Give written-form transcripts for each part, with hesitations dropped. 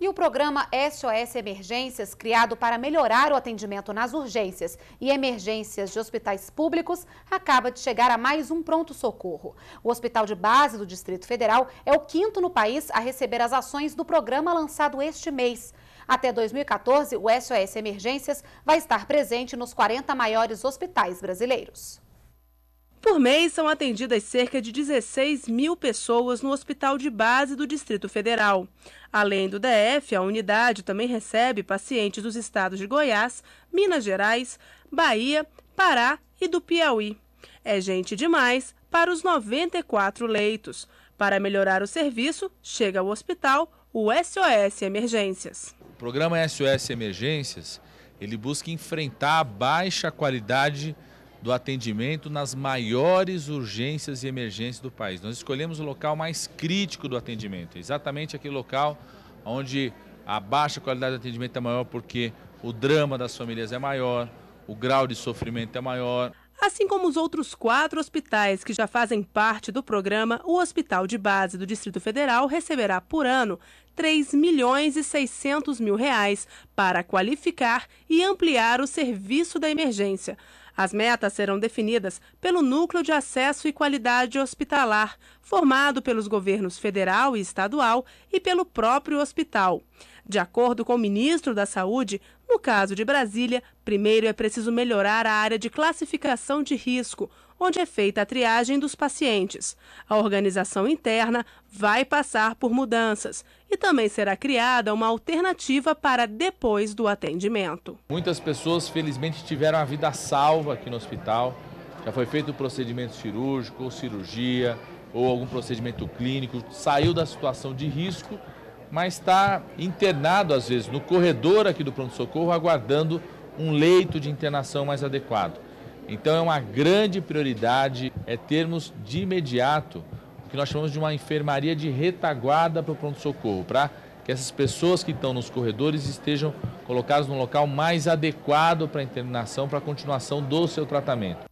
E o programa SOS Emergências, criado para melhorar o atendimento nas urgências e emergências de hospitais públicos, acaba de chegar a mais um pronto-socorro. O Hospital de Base do Distrito Federal é o 5º no país a receber as ações do programa lançado este mês. Até 2014, o SOS Emergências vai estar presente nos 40 maiores hospitais brasileiros. Por mês, são atendidas cerca de 16 mil pessoas no Hospital de Base do Distrito Federal. Além do DF, a unidade também recebe pacientes dos estados de Goiás, Minas Gerais, Bahia, Pará e do Piauí. É gente demais para os 94 leitos. Para melhorar o serviço, chega ao hospital o SOS Emergências. O programa SOS Emergências, ele busca enfrentar a baixa qualidade do atendimento nas maiores urgências e emergências do país. Nós escolhemos o local mais crítico do atendimento, exatamente aquele local onde a baixa qualidade do atendimento é maior porque o drama das famílias é maior, o grau de sofrimento é maior. Assim como os outros 4 hospitais que já fazem parte do programa, o Hospital de Base do Distrito Federal receberá por ano R$ 3.600.000 para qualificar e ampliar o serviço da emergência. As metas serão definidas pelo Núcleo de Acesso e Qualidade Hospitalar, formado pelos governos federal e estadual e pelo próprio hospital. De acordo com o ministro da Saúde, no caso de Brasília, primeiro é preciso melhorar a área de classificação de risco, onde é feita a triagem dos pacientes. A organização interna vai passar por mudanças e também será criada uma alternativa para depois do atendimento. Muitas pessoas, felizmente, tiveram a vida salva aqui no hospital. Já foi feito o procedimento cirúrgico, ou cirurgia, ou algum procedimento clínico, saiu da situação de risco, mas está internado, às vezes, no corredor aqui do pronto-socorro, aguardando um leito de internação mais adequado. Então é uma grande prioridade termos de imediato o que nós chamamos de uma enfermaria de retaguarda para o pronto-socorro, para que essas pessoas que estão nos corredores estejam colocadas no local mais adequado para a internação, para a continuação do seu tratamento.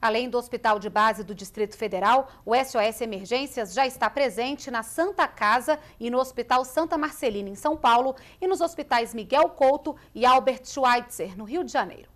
Além do Hospital de Base do Distrito Federal, o SOS Emergências já está presente na Santa Casa e no Hospital Santa Marcelina, em São Paulo, e nos hospitais Miguel Couto e Albert Schweitzer, no Rio de Janeiro.